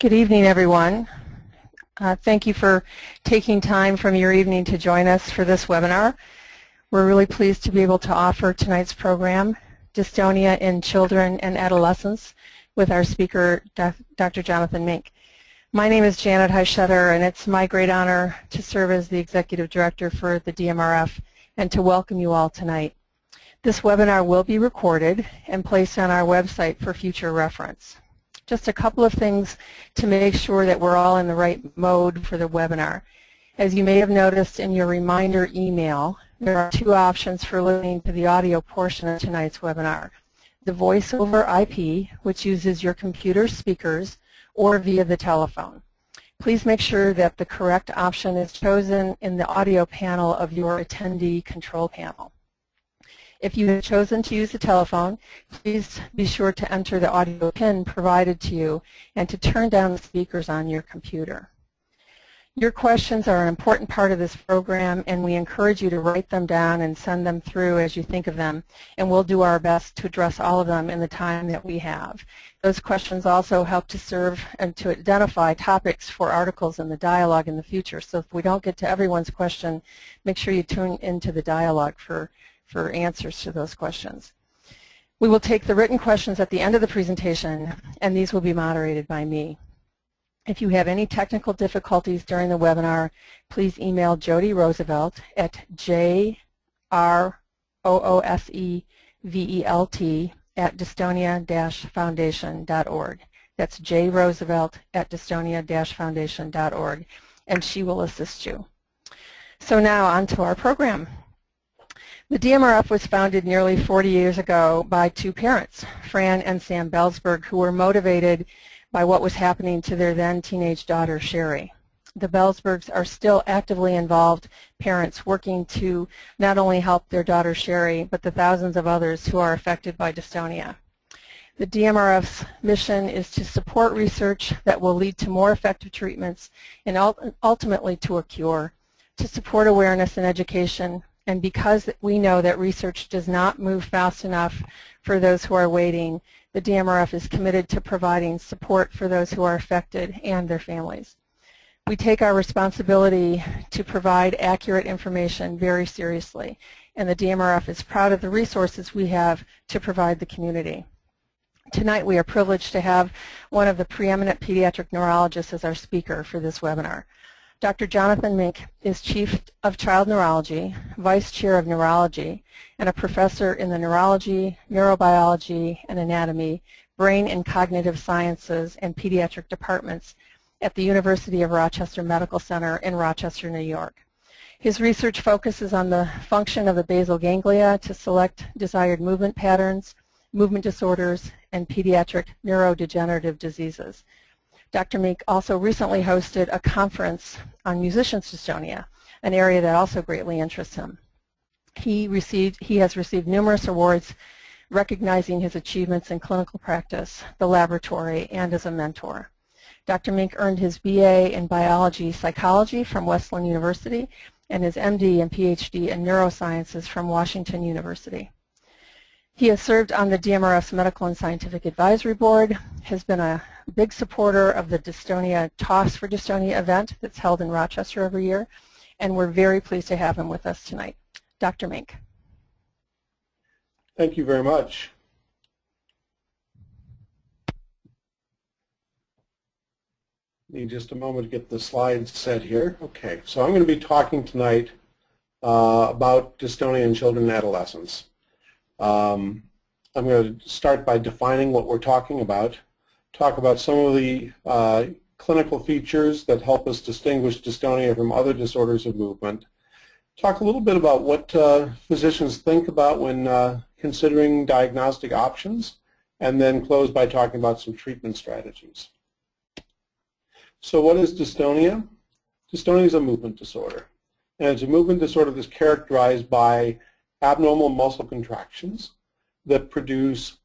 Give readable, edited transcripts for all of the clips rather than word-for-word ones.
Good evening, everyone. Thank you for taking time from your evening to join us for this webinar. We're really pleased to be able to offer tonight's program, Dystonia in Children and Adolescents, with our speaker, Dr. Jonathan Mink. My name is Janet Hyshetter, and it's my great honor to serve as the Executive Director for the DMRF and to welcome you all tonight. This webinar will be recorded and placed on our website for future reference. Just a couple of things to make sure that we're all in the right mode for the webinar. As you may have noticed in your reminder email, there are two options for listening to the audio portion of tonight's webinar. The voice over IP, which uses your computer speakers, or via the telephone. Please make sure that the correct option is chosen in the audio panel of your attendee control panel. If you have chosen to use the telephone, please be sure to enter the audio pin provided to you and to turn down the speakers on your computer. Your questions are an important part of this program, and we encourage you to write them down and send them through as you think of them, and we'll do our best to address all of them in the time that we have. Those questions also help to serve and to identify topics for articles in the dialogue in the future. So if we don't get to everyone's question, make sure you tune into the dialogue for answers to those questions. We will take the written questions at the end of the presentation, and these will be moderated by me. If you have any technical difficulties during the webinar, please email Jody Roosevelt at jroosevelt@dystonia-foundation.org. That's jroosevelt@dystonia-foundation.org, and she will assist you. So now on to our program. The DMRF was founded nearly 40 years ago by two parents, Fran and Sam Belzberg, who were motivated by what was happening to their then teenage daughter, Sherry. The Belzbergs are still actively involved parents working to not only help their daughter, Sherry, but the thousands of others who are affected by dystonia. The DMRF's mission is to support research that will lead to more effective treatments and ultimately to a cure, to support awareness and education, and because we know that research does not move fast enough for those who are waiting, the DMRF is committed to providing support for those who are affected and their families. We take our responsibility to provide accurate information very seriously, and the DMRF is proud of the resources we have to provide the community. Tonight we are privileged to have one of the preeminent pediatric neurologists as our speaker for this webinar. Dr. Jonathan Mink is Chief of Child Neurology, Vice Chair of Neurology, and a professor in the Neurology, Neurobiology, and Anatomy, Brain and Cognitive Sciences, and Pediatric Departments at the University of Rochester Medical Center in Rochester, New York. His research focuses on the function of the basal ganglia to select desired movement patterns, movement disorders, and pediatric neurodegenerative diseases. Dr. Mink also recently hosted a conference on musicians' dystonia, an area that also greatly interests him. He has received numerous awards recognizing his achievements in clinical practice, the laboratory, and as a mentor. Dr. Mink earned his BA in biology psychology from Westland University and his MD and PhD in neurosciences from Washington University. He has served on the DMRF's Medical and Scientific Advisory Board, has been a big supporter of the Dystonia Toss for Dystonia event that's held in Rochester every year, and we're very pleased to have him with us tonight. Dr. Mink. Thank you very much. Need just a moment to get the slides set here. Okay, so I'm going to be talking tonight about dystonia in children and adolescents. I'm going to start by defining what we're talking about, talk about some of the clinical features that help us distinguish dystonia from other disorders of movement, talk a little bit about what physicians think about when considering diagnostic options, and then close by talking about some treatment strategies. So what is dystonia? Dystonia is a movement disorder, and it's a movement disorder that's characterized by abnormal muscle contractions that produce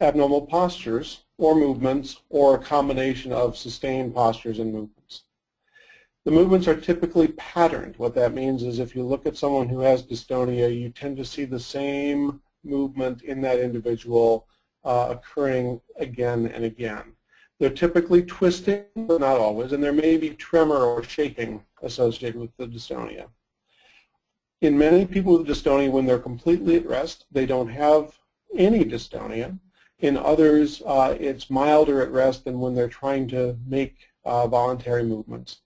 abnormal postures or movements or a combination of sustained postures and movements. The movements are typically patterned. What that means is if you look at someone who has dystonia, you tend to see the same movement in that individual occurring again and again. They're typically twisting, but not always, and there may be tremor or shaking associated with the dystonia. In many people with dystonia, when they're completely at rest, they don't have any dystonia. In others, it's milder at rest than when they're trying to make voluntary movements.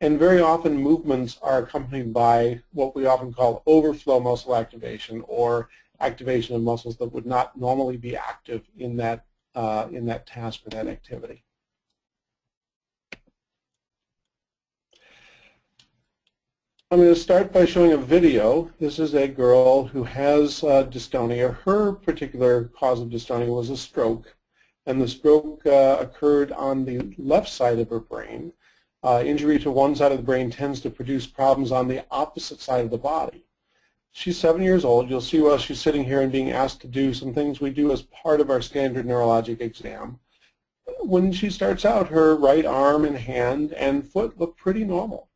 And very often movements are accompanied by what we often call overflow muscle activation, or activation of muscles that would not normally be active in that task or that activity. I'm going to start by showing a video. This is a girl who has dystonia. Her particular cause of dystonia was a stroke, and the stroke occurred on the left side of her brain. Injury to one side of the brain tends to produce problems on the opposite side of the body. She's 7 years old. You'll see while she's sitting here and being asked to do some things we do as part of our standard neurologic exam. When she starts out, her right arm and hand and foot look pretty normal.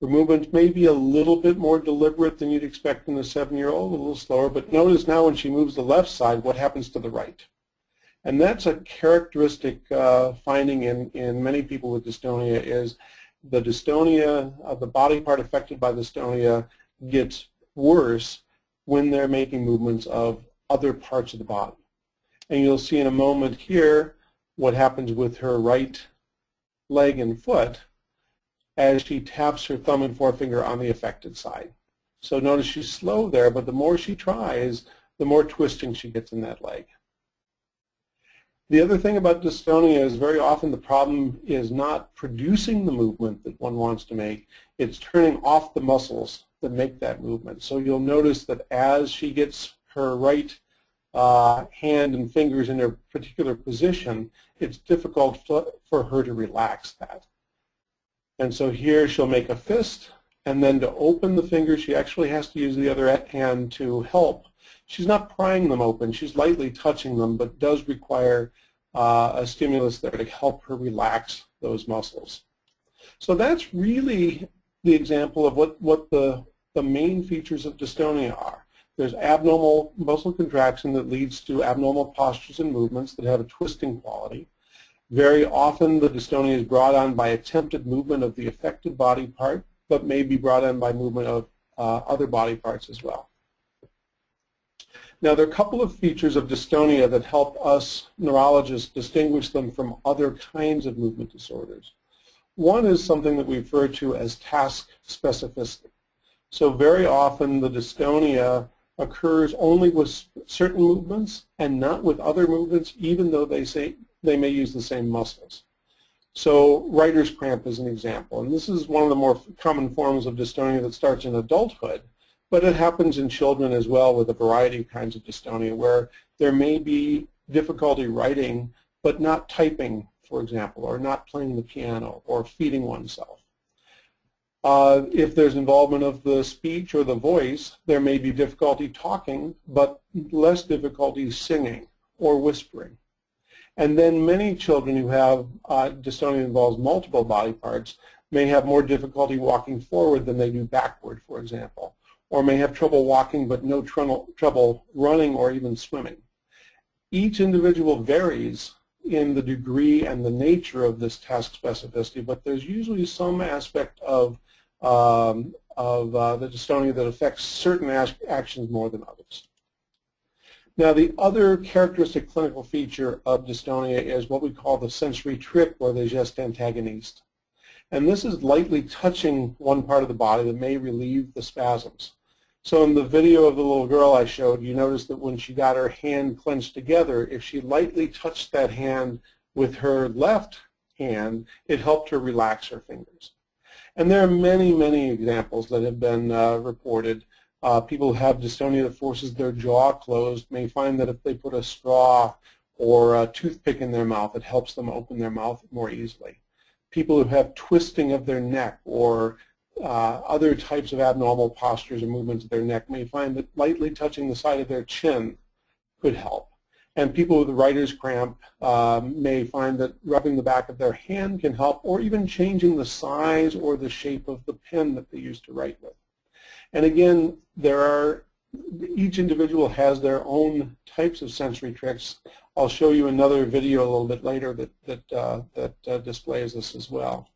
Her movements may be a little bit more deliberate than you'd expect in a seven-year-old, a little slower, but notice now when she moves the left side, what happens to the right. And that's a characteristic finding in many people with dystonia, is the dystonia of the body part affected by dystonia gets worse when they're making movements of other parts of the body. And you'll see in a moment here what happens with her right leg and foot as she taps her thumb and forefinger on the affected side. So notice she's slow there, but the more she tries, the more twisting she gets in that leg. The other thing about dystonia is very often the problem is not producing the movement that one wants to make, it's turning off the muscles that make that movement. So you'll notice that as she gets her right hand and fingers in a particular position, it's difficult for her to relax that. And so here she'll make a fist, and then to open the finger she actually has to use the other hand to help. She's not prying them open, she's lightly touching them, but does require a stimulus there to help her relax those muscles. So that's really the example of what the main features of dystonia are. There's abnormal muscle contraction that leads to abnormal postures and movements that have a twisting quality. Very often the dystonia is brought on by attempted movement of the affected body part, but may be brought on by movement of other body parts as well. Now, there are a couple of features of dystonia that help us neurologists distinguish them from other kinds of movement disorders. One is something that we refer to as task specificity. So very often the dystonia occurs only with certain movements and not with other movements, even though they may use the same muscles. So writer's cramp is an example, and this is one of the more common forms of dystonia that starts in adulthood. But it happens in children as well with a variety of kinds of dystonia, where there may be difficulty writing but not typing, for example, or not playing the piano or feeding oneself. If there's involvement of the speech or the voice, there may be difficulty talking but less difficulty singing or whispering. And then many children who have dystonia involves multiple body parts may have more difficulty walking forward than they do backward, for example, or may have trouble walking but no trouble running or even swimming. Each individual varies in the degree and the nature of this task specificity, but there's usually some aspect of the dystonia that affects certain actions more than others. Now, the other characteristic clinical feature of dystonia is what we call the sensory trip, or the geste antagoniste. And this is lightly touching one part of the body that may relieve the spasms. So in the video of the little girl I showed, you notice that when she got her hand clenched together, if she lightly touched that hand with her left hand, it helped her relax her fingers. And there are many, many examples that have been reported. People who have dystonia that forces their jaw closed may find that if they put a straw or a toothpick in their mouth, it helps them open their mouth more easily. People who have twisting of their neck or other types of abnormal postures or movements of their neck may find that lightly touching the side of their chin could help. And people with writer's cramp may find that rubbing the back of their hand can help, or even changing the size or the shape of the pen that they use to write with. And again, there are each individual has their own types of sensory tricks. I'll show you another video a little bit later that displays this as well.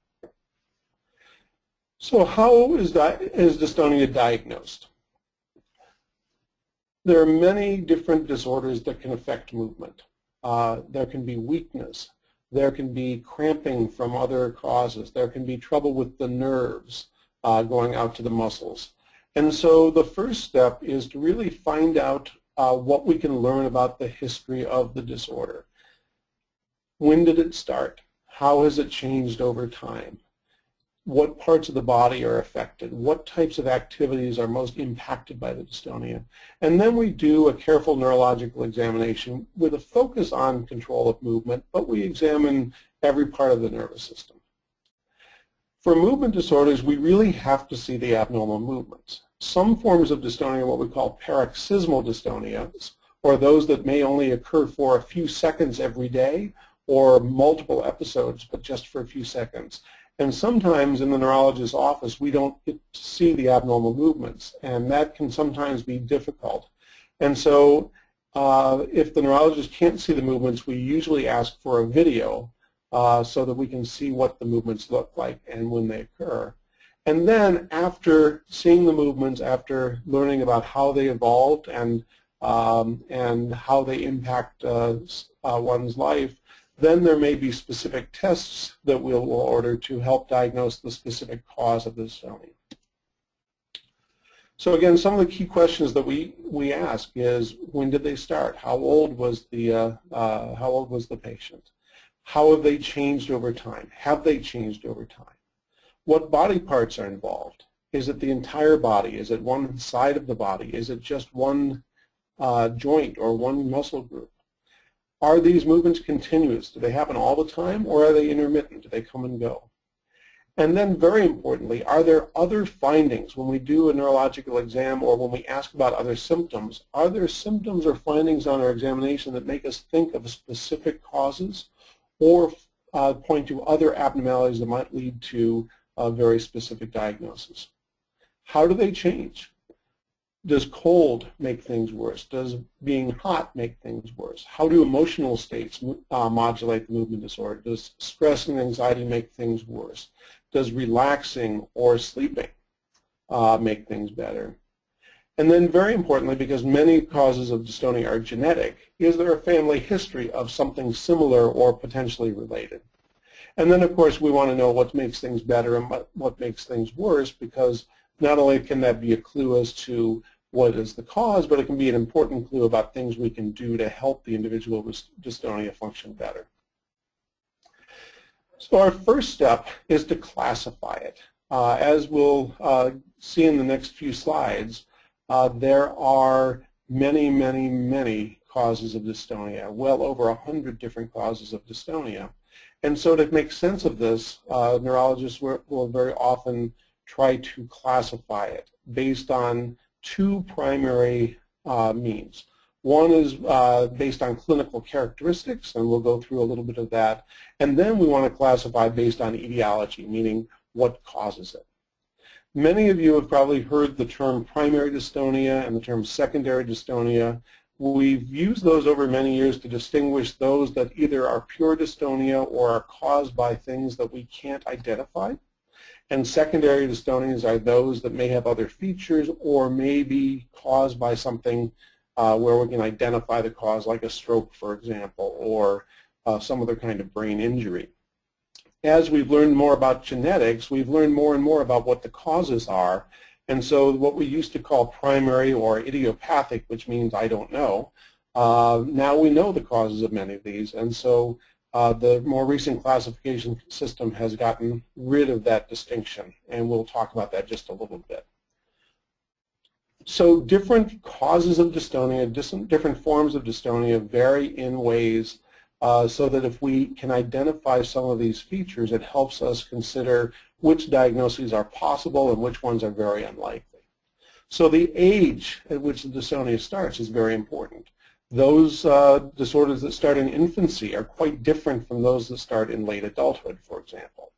So how is dystonia diagnosed? There are many different disorders that can affect movement. There can be weakness. There can be cramping from other causes. There can be trouble with the nerves going out to the muscles. And so the first step is to really find out what we can learn about the history of the disorder. When did it start? How has it changed over time? What parts of the body are affected? What types of activities are most impacted by the dystonia? And then we do a careful neurological examination with a focus on control of movement, but we examine every part of the nervous system. For movement disorders, we really have to see the abnormal movements. Some forms of dystonia, what we call paroxysmal dystonias, or those that may only occur for a few seconds every day, or multiple episodes, but just for a few seconds. And sometimes in the neurologist's office, we don't get to see the abnormal movements, and that can sometimes be difficult. And so if the neurologist can't see the movements, we usually ask for a video so that we can see what the movements look like and when they occur. And then after seeing the movements, after learning about how they evolved and how they impact one's life, then there may be specific tests that we will order to help diagnose the specific cause of the dystonia. So again, some of the key questions that we ask is, when did they start? How old was the patient? How have they changed over time? Have they changed over time? What body parts are involved? Is it the entire body? Is it one side of the body? Is it just one joint or one muscle group? Are these movements continuous? Do they happen all the time, or are they intermittent? Do they come and go? And then very importantly, are there other findings? When we do a neurological exam or when we ask about other symptoms, are there symptoms or findings on our examination that make us think of specific causes, or point to other abnormalities that might lead to a very specific diagnosis? How do they change? Does cold make things worse? Does being hot make things worse? How do emotional states modulate the movement disorder? Does stress and anxiety make things worse? Does relaxing or sleeping make things better? And then very importantly, because many causes of dystonia are genetic, is there a family history of something similar or potentially related? And then, of course, we want to know what makes things better and what makes things worse, because not only can that be a clue as to what is the cause, but it can be an important clue about things we can do to help the individual with dystonia function better. So our first step is to classify it. As we'll see in the next few slides, there are many, many, many causes of dystonia, well over 100 different causes of dystonia. And so to make sense of this, neurologists will very often try to classify it based on two primary means. One is based on clinical characteristics, and we'll go through a little bit of that. And then we want to classify based on etiology, meaning what causes it. Many of you have probably heard the term primary dystonia and the term secondary dystonia. We've used those over many years to distinguish those that either are pure dystonia or are caused by things that we can't identify. And secondary dystonias are those that may have other features or may be caused by something where we can identify the cause, like a stroke, for example, or some other kind of brain injury. As we've learned more about genetics, we've learned more and more about what the causes are. And so what we used to call primary or idiopathic, which means I don't know, now we know the causes of many of these. And so the more recent classification system has gotten rid of that distinction. And we'll talk about that just a little bit. So different causes of dystonia, different forms of dystonia vary in ways so that if we can identify some of these features, it helps us consider which diagnoses are possible and which ones are very unlikely. So the age at which the dystonia starts is very important. Those disorders that start in infancy are quite different from those that start in late adulthood, for example.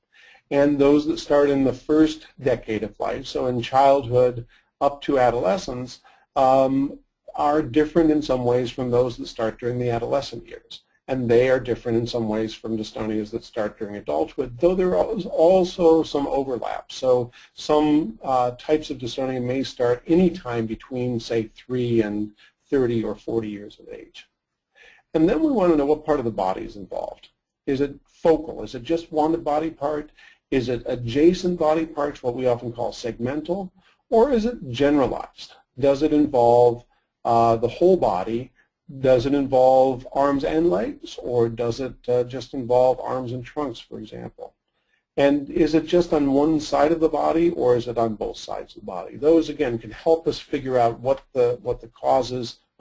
And those that start in the first decade of life, so in childhood up to adolescence, are different in some ways from those that start during the adolescent years. And they are different in some ways from dystonias that start during adulthood, though there is also some overlap. So some types of dystonia may start any time between, say, 3 and 30 or 40 years of age. And then we want to know what part of the body is involved. Is it focal? Is it just one body part? Is it adjacent body parts, what we often call segmental? Or is it generalized? Does it involve the whole body? Does it involve arms and legs, or does it just involve arms and trunks, for example? And is it just on one side of the body, or is it on both sides of the body? Those, again, can help us figure out what the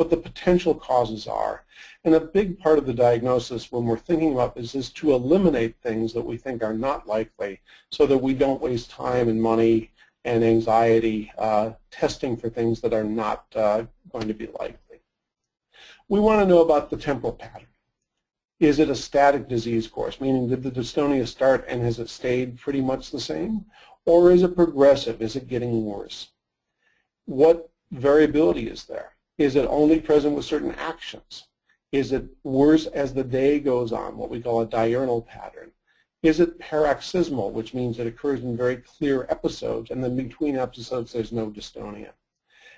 potential causes are. And a big part of the diagnosis when we're thinking about this is to eliminate things that we think are not likely, so that we don't waste time and money and anxiety testing for things that are not going to be likely. We want to know about the temporal pattern. Is it a static disease course, meaning did the dystonia start and has it stayed pretty much the same? Or is it progressive? Is it getting worse? What variability is there? Is it only present with certain actions? Is it worse as the day goes on, what we call a diurnal pattern? Is it paroxysmal, which means it occurs in very clear episodes, and then between episodes there's no dystonia?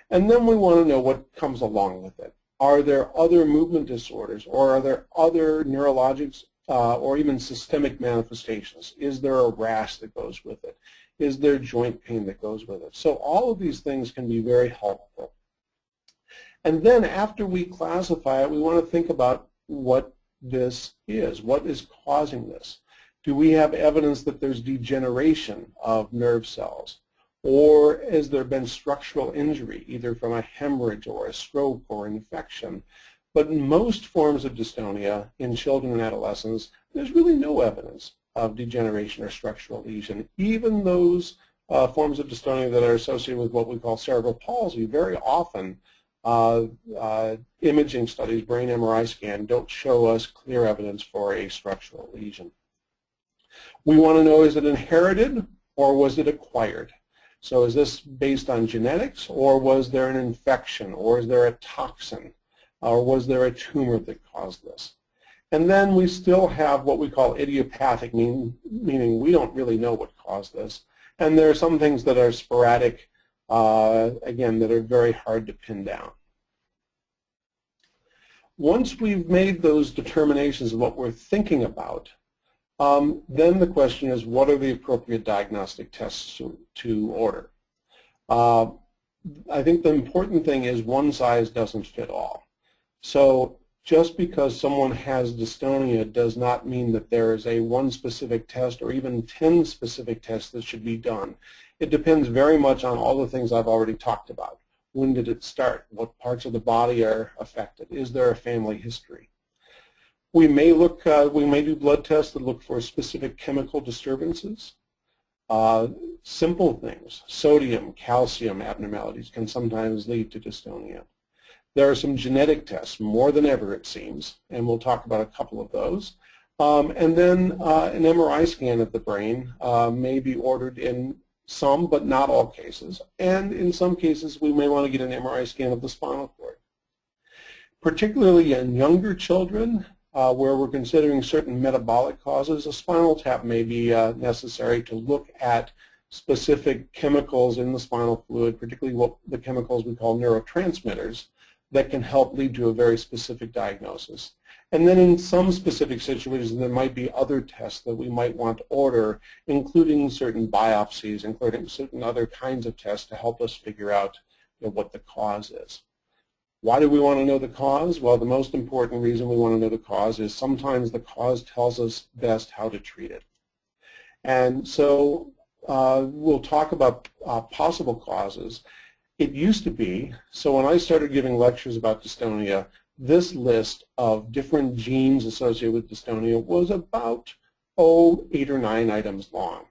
And then we want to know what comes along with it. Are there other movement disorders, or are there other neurologic or even systemic manifestations? Is there a rash that goes with it? Is there joint pain that goes with it? So all of these things can be very helpful. And then after we classify it, we want to think about what this is. What is causing this? Do we have evidence that there's degeneration of nerve cells? Or has there been structural injury, either from a hemorrhage or a stroke or infection? But in most forms of dystonia in children and adolescents, there's really no evidence of degeneration or structural lesion. Even those forms of dystonia that are associated with what we call cerebral palsy, very often imaging studies, brain MRI scan, don't show us clear evidence for a structural lesion. We want to know, is it inherited or was it acquired? So is this based on genetics, or was there an infection, or is there a toxin, or was there a tumor that caused this? And then we still have what we call idiopathic, meaning we don't really know what caused this. And there are some things that are sporadic, again, that are very hard to pin down. Once we've made those determinations of what we're thinking about, then the question is, what are the appropriate diagnostic tests to order? I think the important thing is one size doesn't fit all. So just because someone has dystonia does not mean that there is a one specific test or even 10 specific tests that should be done. It depends very much on all the things I've already talked about. When did it start? What parts of the body are affected? Is there a family history? We may look. We may do blood tests that look for specific chemical disturbances. Simple things, sodium, calcium abnormalities can sometimes lead to dystonia. There are some genetic tests, more than ever it seems, and we'll talk about a couple of those. And then an MRI scan of the brain may be ordered in some, but not all cases. And in some cases, we may want to get an MRI scan of the spinal cord, particularly in younger children. Where we're considering certain metabolic causes, a spinal tap may be necessary to look at specific chemicals in the spinal fluid, particularly what the chemicals we call neurotransmitters, that can help lead to a very specific diagnosis. And then in some specific situations, there might be other tests that we might want to order, including certain biopsies, including certain other kinds of tests to help us figure out, you know, what the cause is. Why do we want to know the cause? Well, the most important reason we want to know the cause is sometimes the cause tells us best how to treat it. And so we'll talk about possible causes. It used to be, so when I started giving lectures about dystonia, this list of different genes associated with dystonia was about, 8 or 9 items long.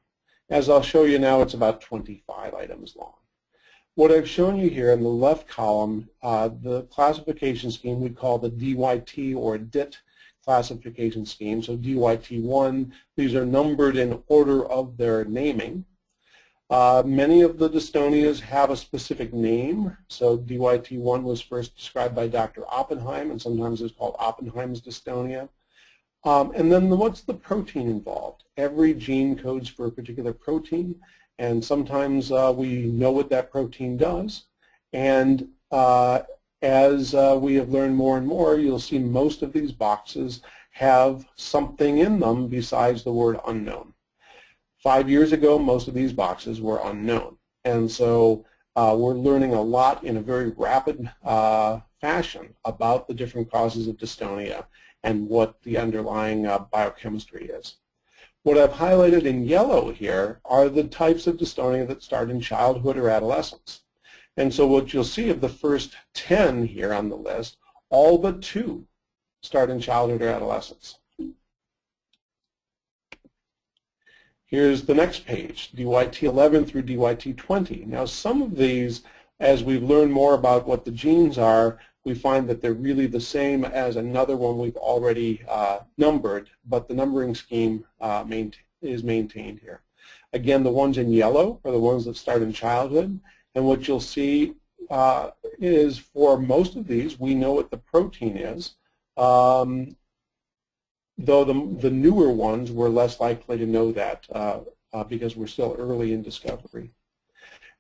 As I'll show you now, it's about 25 items long. What I've shown you here in the left column, the classification scheme we call the DYT or DIT classification scheme, so DYT1, these are numbered in order of their naming. Many of the dystonias have a specific name. So DYT1 was first described by Dr. Oppenheim, and sometimes it's called Oppenheim's dystonia. And then what's the protein involved? Every gene codes for a particular protein, and sometimes we know what that protein does. And as we have learned more and more, you'll see most of these boxes have something in them besides the word unknown. 5 years ago, most of these boxes were unknown. And so we're learning a lot in a very rapid fashion about the different causes of dystonia and what the underlying biochemistry is. What I've highlighted in yellow here are the types of dystonia that start in childhood or adolescence. And so what you'll see of the first 10 here on the list, all but two start in childhood or adolescence. Here's the next page, DYT11 through DYT20. Now some of these, as we've learned more about what the genes are, we find that they're really the same as another one we've already numbered, but the numbering scheme is maintained here. Again, the ones in yellow are the ones that start in childhood, and what you'll see is for most of these, we know what the protein is, though the newer ones were less likely to know that because we're still early in discovery.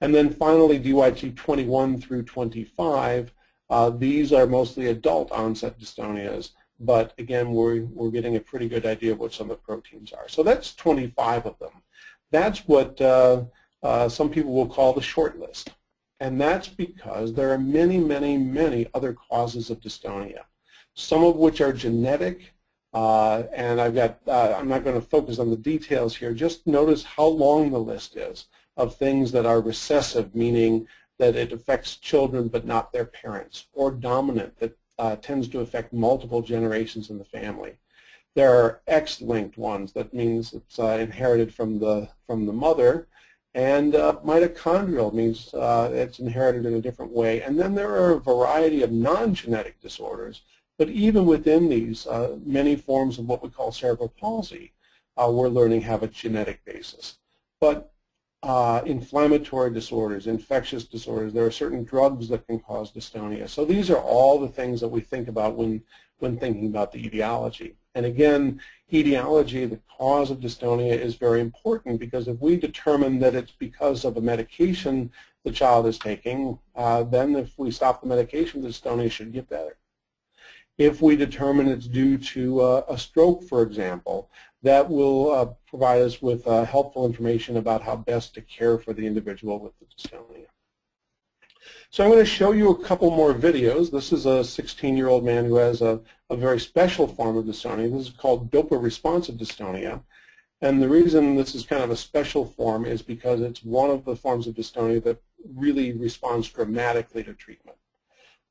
And then finally, DYT21 through 25, these are mostly adult onset dystonias, but again, we're getting a pretty good idea of what some of the proteins are. So that's 25 of them. That's what some people will call the short list. And that's because there are many, many, many other causes of dystonia, some of which are genetic, and I'm not going to focus on the details here. Just notice how long the list is of things that are recessive, meaning that it affects children but not their parents, or dominant, that tends to affect multiple generations in the family. There are X-linked ones, that means it's inherited from the mother, and mitochondrial means it's inherited in a different way. And then there are a variety of non-genetic disorders, but even within these, many forms of what we call cerebral palsy, we're learning have a genetic basis. But inflammatory disorders, infectious disorders, there are certain drugs that can cause dystonia. So these are all the things that we think about when thinking about the etiology. And again, etiology, the cause of dystonia, is very important, because if we determine that it's because of a medication the child is taking, then if we stop the medication, the dystonia should get better. If we determine it's due to a stroke, for example, that will provide us with helpful information about how best to care for the individual with the dystonia. So I'm going to show you a couple more videos. This is a 16-year-old man who has a very special form of dystonia. This is called DOPA-responsive dystonia. And the reason this is kind of a special form is because it's one of the forms of dystonia that really responds dramatically to treatment.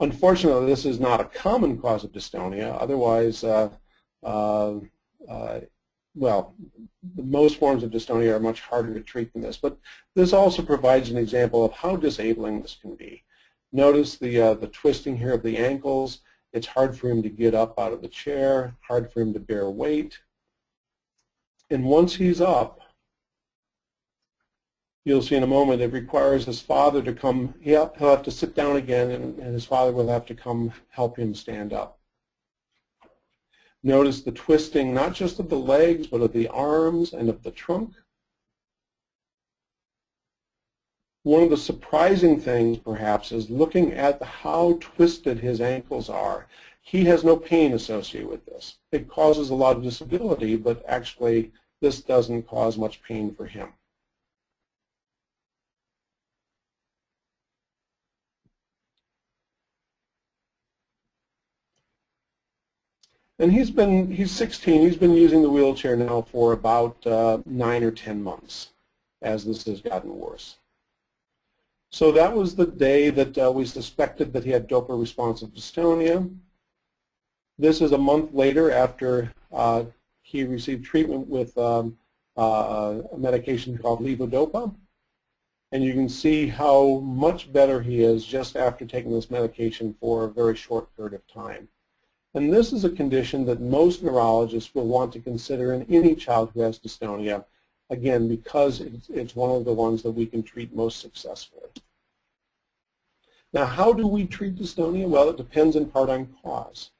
Unfortunately, this is not a common cause of dystonia. Otherwise, well, most forms of dystonia are much harder to treat than this. But this also provides an example of how disabling this can be. Notice the twisting here of the ankles. It's hard for him to get up out of the chair, hard for him to bear weight. And once he's up, you'll see in a moment, it requires his father to come. He'll have to sit down again, and his father will have to come help him stand up. Notice the twisting, not just of the legs, but of the arms and of the trunk. One of the surprising things, perhaps, is looking at how twisted his ankles are. He has no pain associated with this. It causes a lot of disability, but actually, this doesn't cause much pain for him. And he's 16, he's been using the wheelchair now for about 9 or 10 months, as this has gotten worse. So that was the day that we suspected that he had DOPA-responsive dystonia. This is a month later, after he received treatment with a medication called levodopa. And you can see how much better he is just after taking this medication for a very short period of time. And this is a condition that most neurologists will want to consider in any child who has dystonia, again, because it's one of the ones that we can treat most successfully. Now, how do we treat dystonia? Well, it depends in part on cause.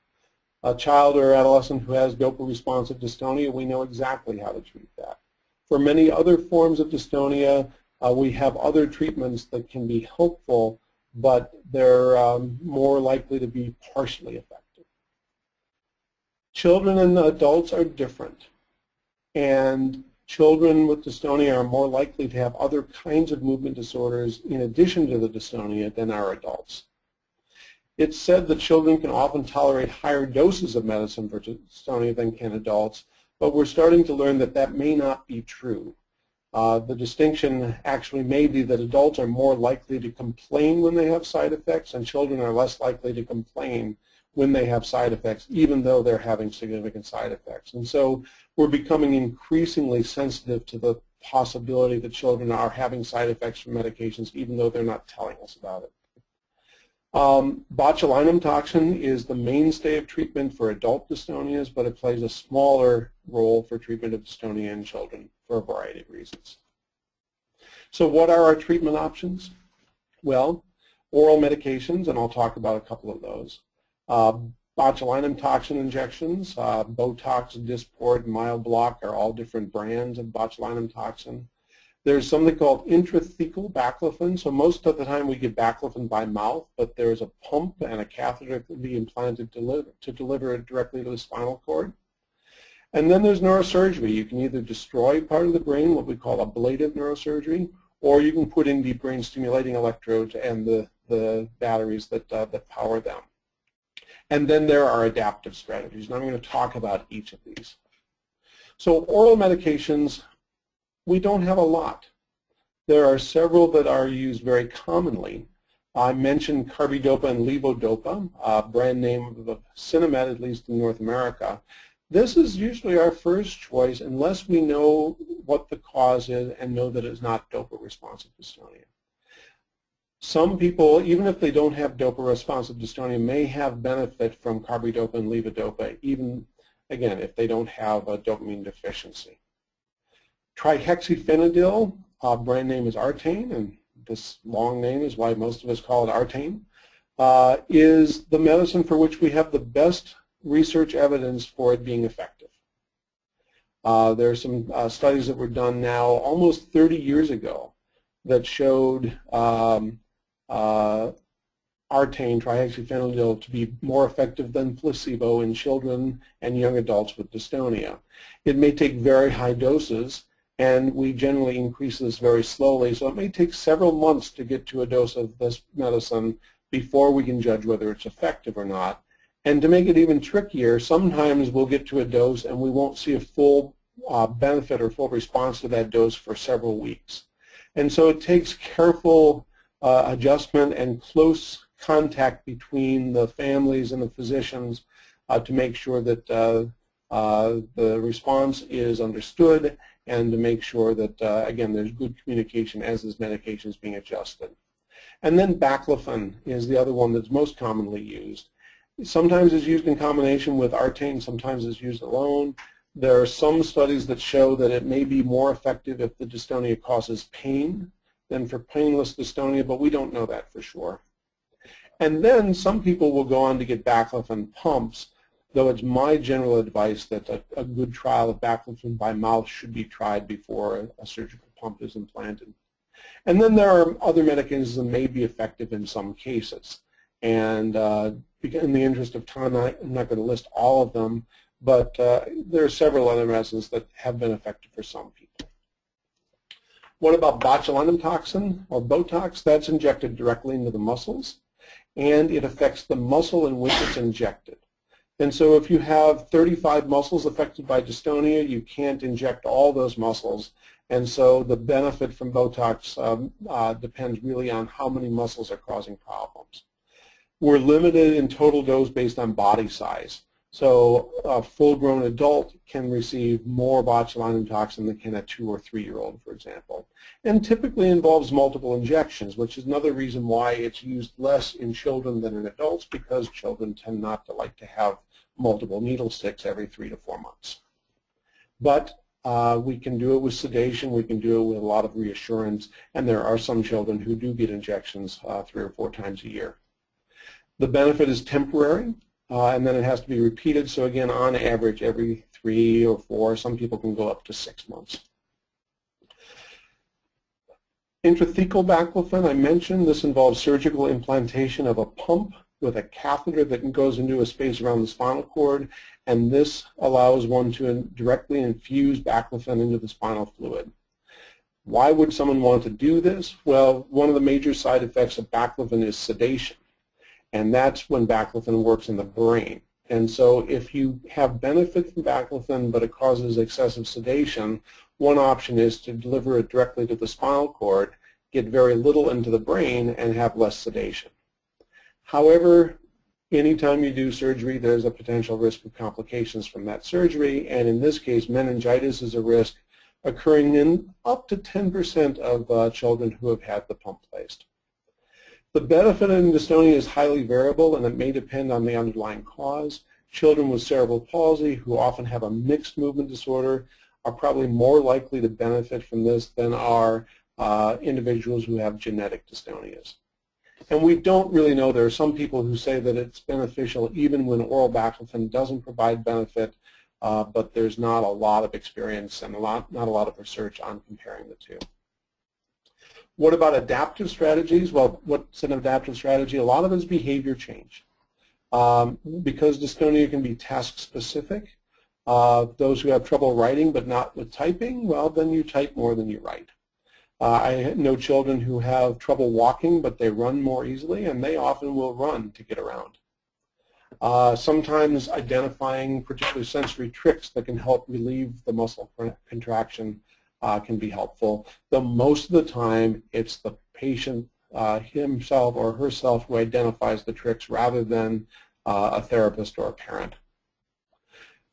A child or adolescent who has DOPA-responsive dystonia, we know exactly how to treat that. For many other forms of dystonia, we have other treatments that can be helpful, but they're more likely to be partially effective. Children and adults are different, and children with dystonia are more likely to have other kinds of movement disorders in addition to the dystonia than are adults. It's said that children can often tolerate higher doses of medicine for dystonia than can adults, but we're starting to learn that that may not be true. The distinction actually may be that adults are more likely to complain when they have side effects, and children are less likely to complain when they have side effects, even though they're having significant side effects. And so we're becoming increasingly sensitive to the possibility that children are having side effects from medications, even though they're not telling us about it. Botulinum toxin is the mainstay of treatment for adult dystonias, but it plays a smaller role for treatment of dystonia in children for a variety of reasons. So what are our treatment options? Well, oral medications, and I'll talk about a couple of those. Botulinum toxin injections, Botox, Dysport, Myoblock are all different brands of botulinum toxin. There's something called intrathecal baclofen. So most of the time we give baclofen by mouth, but there is a pump and a catheter that can be implanted to deliver it directly to the spinal cord. And then there's neurosurgery. You can either destroy part of the brain, what we call ablative neurosurgery, or you can put in deep brain stimulating electrodes and the batteries that power them. And then there are adaptive strategies, and I'm going to talk about each of these. So oral medications, we don't have a lot. There are several that are used very commonly. I mentioned carbidopa and levodopa, a brand name of Sinemet, at least in North America. This is usually our first choice unless we know what the cause is and know that it's not DOPA-responsive dystonia. Some people, even if they don't have DOPA-responsive dystonia, may have benefit from carbidopa and levodopa, even, again, if they don't have a dopamine deficiency. Trihexyphenidyl, brand name is Artane, and this long name is why most of us call it Artane, is the medicine for which we have the best research evidence for it being effective. There are some studies that were done now almost 30 years ago that showed Artane, trihexyphenidyl, to be more effective than placebo in children and young adults with dystonia. It may take very high doses, and we generally increase this very slowly, so it may take several months to get to a dose of this medicine before we can judge whether it's effective or not. And to make it even trickier, sometimes we'll get to a dose and we won't see a full benefit or full response to that dose for several weeks. And so it takes careful adjustment and close contact between the families and the physicians to make sure that the response is understood and to make sure that, again, there's good communication as this medication is being adjusted. And then baclofen is the other one that's most commonly used. Sometimes it's used in combination with Artane, sometimes it's used alone. There are some studies that show that it may be more effective if the dystonia causes pain than for painless dystonia, but we don't know that for sure. And then some people will go on to get baclofen pumps, though it's my general advice that a good trial of baclofen by mouth should be tried before a surgical pump is implanted. And then there are other medications that may be effective in some cases. And in the interest of time, I'm not going to list all of them, but there are several other medicines that have been effective for some people. What about botulinum toxin or Botox? That's injected directly into the muscles, and it affects the muscle in which it's injected. And so if you have 35 muscles affected by dystonia, you can't inject all those muscles. And so the benefit from Botox depends really on how many muscles are causing problems. We're limited in total dose based on body size. So a full-grown adult can receive more botulinum toxin than can a 2- or 3-year-old, for example, and typically involves multiple injections, which is another reason why it's used less in children than in adults, because children tend not to like to have multiple needle sticks every 3 to 4 months. But We can do it with sedation. We can do it with a lot of reassurance. And there are some children who do get injections 3 or 4 times a year. The benefit is temporary, and then it has to be repeated. So again, on average, every 3 or 4, some people can go up to 6 months. Intrathecal baclofen, I mentioned, this involves surgical implantation of a pump with a catheter that goes into a space around the spinal cord, and this allows one to directly infuse baclofen into the spinal fluid. Why would someone want to do this? Well, one of the major side effects of baclofen is sedation, and that's when baclofen works in the brain. And so if you have benefit from baclofen but it causes excessive sedation, one option is to deliver it directly to the spinal cord, get very little into the brain, and have less sedation. However, anytime you do surgery, there's a potential risk of complications from that surgery, and in this case, meningitis is a risk occurring in up to 10% of children who have had the pump placed. The benefit in dystonia is highly variable, and it may depend on the underlying cause. Children with cerebral palsy, who often have a mixed movement disorder, are probably more likely to benefit from this than are individuals who have genetic dystonias. And we don't really know. There are some people who say that it's beneficial even when oral baclofen doesn't provide benefit, but there's not a lot of experience and not a lot of research on comparing the two. What about adaptive strategies? Well, what's an adaptive strategy? A lot of it is behavior change. Because dystonia can be task-specific, those who have trouble writing but not with typing, well, then you type more than you write. I know children who have trouble walking, but they run more easily, and they often will run to get around. Sometimes identifying particular sensory tricks that can help relieve the muscle contraction can be helpful, though most of the time it's the patient himself or herself who identifies the tricks rather than a therapist or a parent.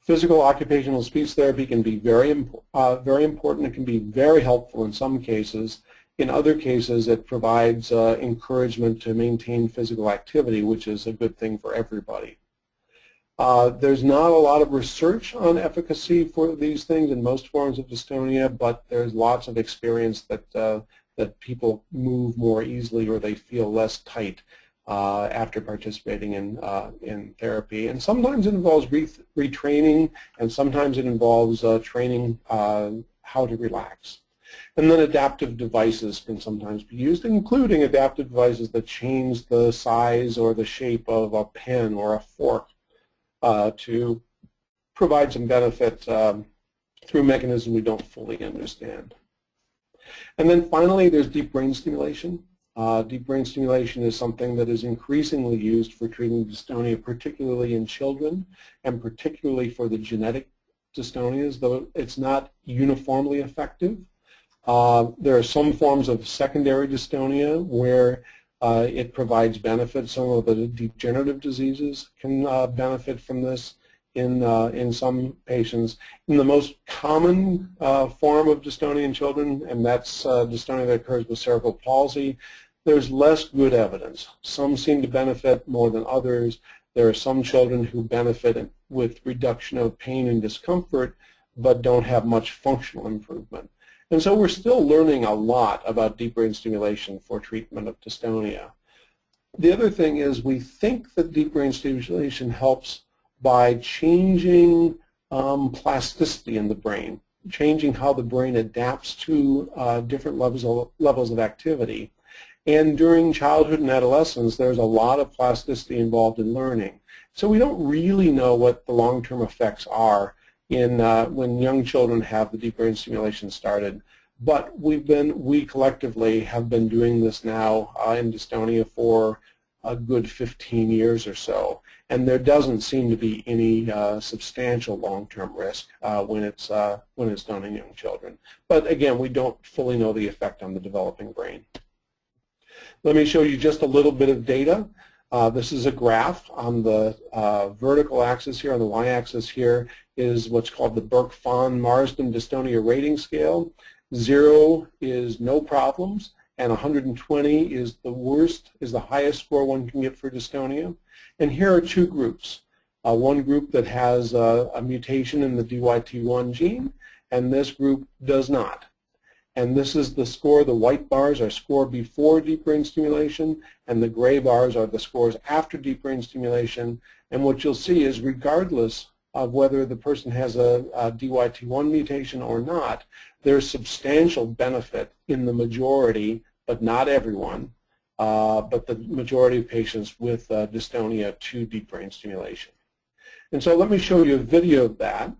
Physical occupational speech therapy can be very important. It can be very helpful in some cases. In other cases, it provides encouragement to maintain physical activity, which is a good thing for everybody. There's not a lot of research on efficacy for these things in most forms of dystonia, but there's lots of experience that, that people move more easily or they feel less tight after participating in therapy. And sometimes it involves retraining, and sometimes it involves training how to relax. And then adaptive devices can sometimes be used, including adaptive devices that change the size or the shape of a pen or a fork to provide some benefit through mechanisms we don't fully understand. And then finally, there's deep brain stimulation. Deep brain stimulation is something that is increasingly used for treating dystonia, particularly in children and particularly for the genetic dystonias, though it's not uniformly effective. There are some forms of secondary dystonia where it provides benefit. Some of the degenerative diseases can benefit from this in some patients. In the most common form of dystonia in children, and that's dystonia that occurs with cerebral palsy, there's less good evidence. Some seem to benefit more than others. There are some children who benefit with reduction of pain and discomfort, but don't have much functional improvement. And so we're still learning a lot about deep brain stimulation for treatment of dystonia. The other thing is we think that deep brain stimulation helps by changing plasticity in the brain, changing how the brain adapts to different levels of activity. And during childhood and adolescence, there's a lot of plasticity involved in learning. So we don't really know what the long-term effects are in when young children have the deep brain stimulation started. But we collectively have been doing this now in dystonia for a good 15 years or so, and there doesn't seem to be any substantial long-term risk when it's done in young children. But again, we don't fully know the effect on the developing brain. Let me show you just a little bit of data. This is a graph. On the vertical axis here, on the y-axis here, is what's called the Burke-Fahn-Marsden Dystonia Rating Scale. 0 is no problems, and 120 is the worst, is the highest score one can get for dystonia. And here are two groups. One group that has a mutation in the DYT1 gene, and this group does not. And this is the score. The white bars are score before deep brain stimulation, and the gray bars are the scores after deep brain stimulation. And what you'll see is, regardless of whether the person has a DYT1 mutation or not, there's substantial benefit in the majority, but not everyone, but the majority of patients with dystonia to deep brain stimulation. And so let me show you a video of that.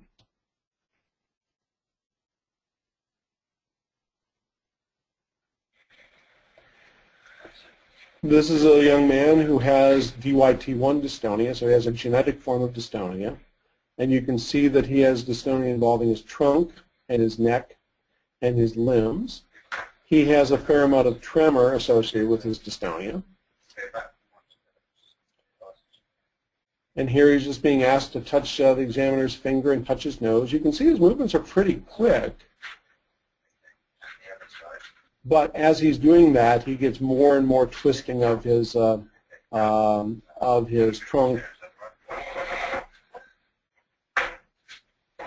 This is a young man who has DYT1 dystonia, so he has a genetic form of dystonia. And you can see that he has dystonia involving his trunk and his neck and his limbs. He has a fair amount of tremor associated with his dystonia. And here he's just being asked to touch the examiner's finger and touch his nose. You can see his movements are pretty quick. But as he's doing that, he gets more and more twisting of his trunk,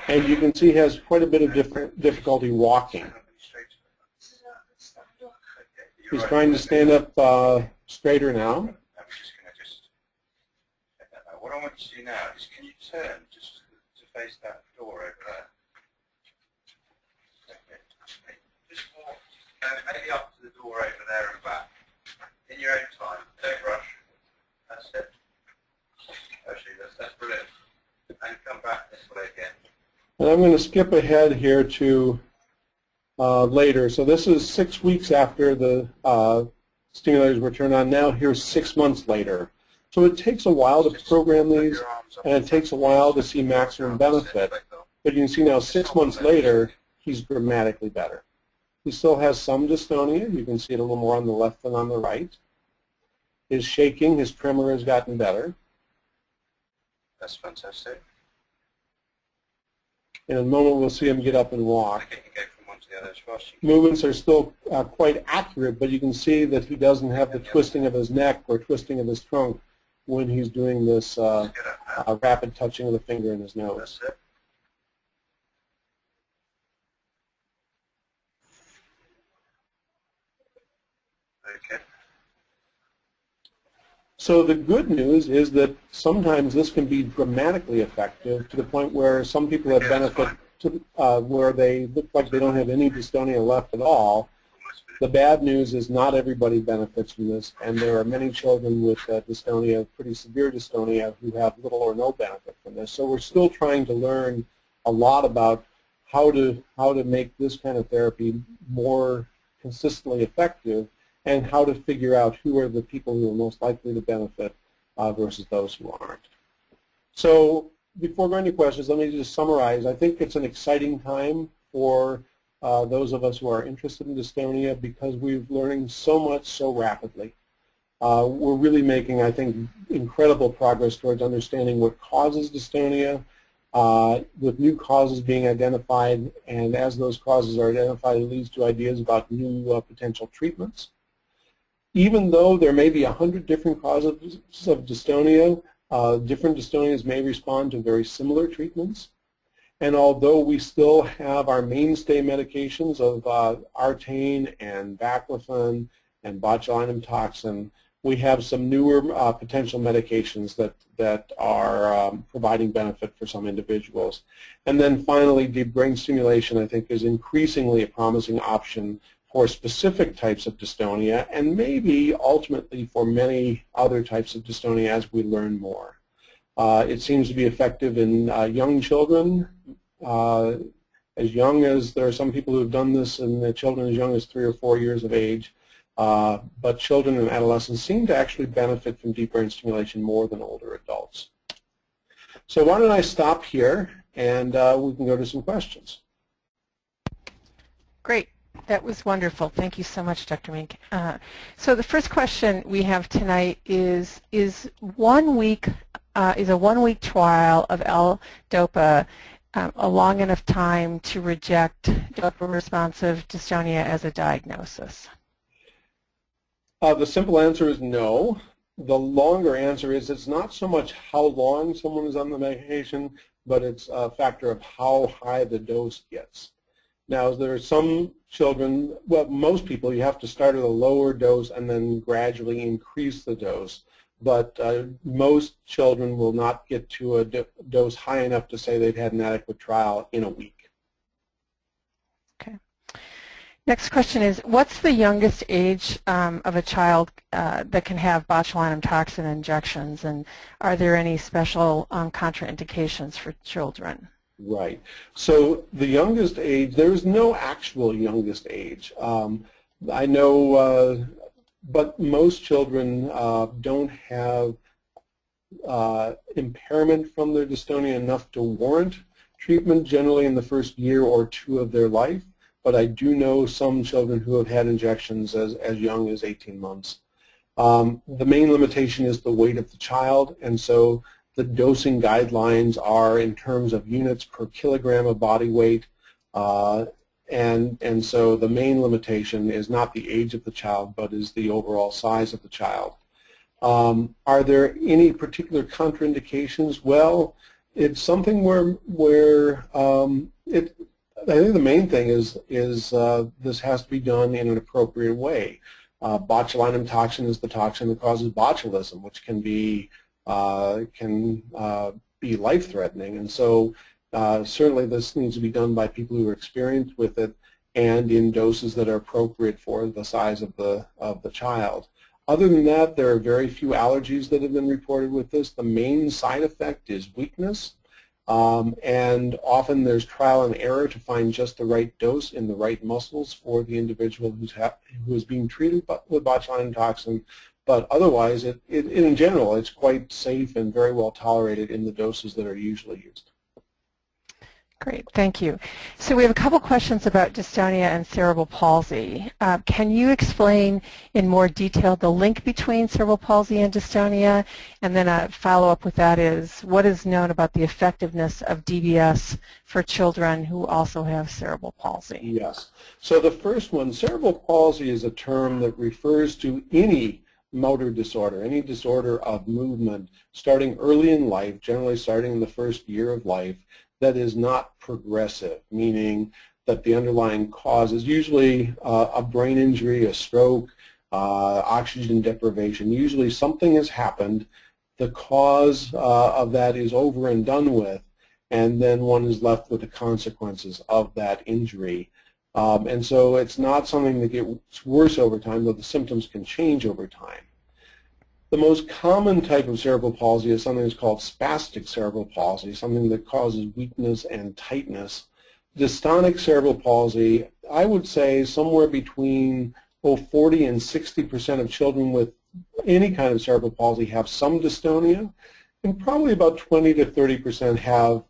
and you can see he has quite a bit of difficulty walking. He's trying to stand up straighter now. What I want to see now is, can you turn just to face that door over there? Maybe up to the door over there and back. In your own time. Don't rush. That's it. Actually, that's brilliant. And come back this way again. And I'm going to skip ahead here to later. So this is 6 weeks after the stimulators were turned on. Now here's 6 months later. So it takes a while to program these, and it takes a while to see maximum benefit. But you can see now 6 months later, he's dramatically better. He still has some dystonia. You can see it a little more on the left than on the right. His shaking, his tremor has gotten better. That's fantastic. In a moment, we'll see him get up and walk. I can go from one to the other as well. Movements are still quite accurate, but you can see that he doesn't have the twisting of his neck or twisting of his trunk when he's doing this rapid touching of the finger in his nose. That's it. So the good news is that sometimes this can be dramatically effective to the point where some people have benefit to, where they look like they don't have any dystonia left at all. The bad news is not everybody benefits from this, and there are many children with dystonia, pretty severe dystonia, who have little or no benefit from this. So we're still trying to learn a lot about how to make this kind of therapy more consistently effective, and how to figure out who are the people who are most likely to benefit versus those who aren't. So before going to questions, let me just summarize. I think it's an exciting time for those of us who are interested in dystonia, because we're learning so much so rapidly. We're really making, I think, incredible progress towards understanding what causes dystonia, with new causes being identified, and as those causes are identified, it leads to ideas about new potential treatments. Even though there may be 100 different causes of dystonia, different dystonias may respond to very similar treatments. And although we still have our mainstay medications of Artane and baclofen and botulinum toxin, we have some newer potential medications that are providing benefit for some individuals. And then finally, deep brain stimulation, I think, is increasingly a promising option for specific types of dystonia, and maybe ultimately for many other types of dystonia as we learn more. It seems to be effective in young children, as young as, there are some people who have done this in the children as young as 3 or 4 years of age, but children and adolescents seem to actually benefit from deep brain stimulation more than older adults. So why don't I stop here, and we can go to some questions. Great. That was wonderful. Thank you so much, Dr. Mink. So the first question we have tonight is a one-week trial of L-DOPA a long enough time to reject DOPA-responsive dystonia as a diagnosis? The simple answer is no. The longer answer is it's not so much how long someone is on the medication, but it's a factor of how high the dose gets. Now, there are some children, well, most people, you have to start at a lower dose and then gradually increase the dose. But most children will not get to a dose high enough to say they've had an adequate trial in a week. Okay. Next question is, what's the youngest age of a child that can have botulinum toxin injections, and are there any special contraindications for children? Right. So the youngest age, there's no actual youngest age. I know... But most children don't have impairment from their dystonia enough to warrant treatment, generally in the first year or two of their life. But I do know some children who have had injections as young as 18 months. The main limitation is the weight of the child, and so the dosing guidelines are in terms of units per kilogram of body weight. And so the main limitation is not the age of the child, but is the overall size of the child. Are there any particular contraindications? Well, it's something where I think the main thing is this has to be done in an appropriate way. Botulinum toxin is the toxin that causes botulism, which can be life-threatening, and so. Certainly this needs to be done by people who are experienced with it and in doses that are appropriate for the size of the child. Other than that, there are very few allergies that have been reported with this. The main side effect is weakness, and often there's trial and error to find just the right dose in the right muscles for the individual who is being treated with botulinum toxin. But otherwise, in general, it's quite safe and very well tolerated in the doses that are usually used. Great, thank you. So we have a couple questions about dystonia and cerebral palsy. Can you explain in more detail the link between cerebral palsy and dystonia? And then a follow-up with that is, what is known about the effectiveness of DBS for children who also have cerebral palsy? Yes. So the first one, cerebral palsy is a term that refers to any motor disorder, any disorder of movement, starting early in life, generally starting in the first year of life, that is not progressive, meaning that the underlying cause is usually a brain injury, a stroke, oxygen deprivation. Usually something has happened. The cause of that is over and done with, and then one is left with the consequences of that injury. And so it's not something that gets worse over time, though the symptoms can change over time. The most common type of cerebral palsy is something that's called spastic cerebral palsy, something that causes weakness and tightness. Dystonic cerebral palsy, I would say somewhere between 40 and 60% of children with any kind of cerebral palsy have some dystonia, and probably about 20 to 30% have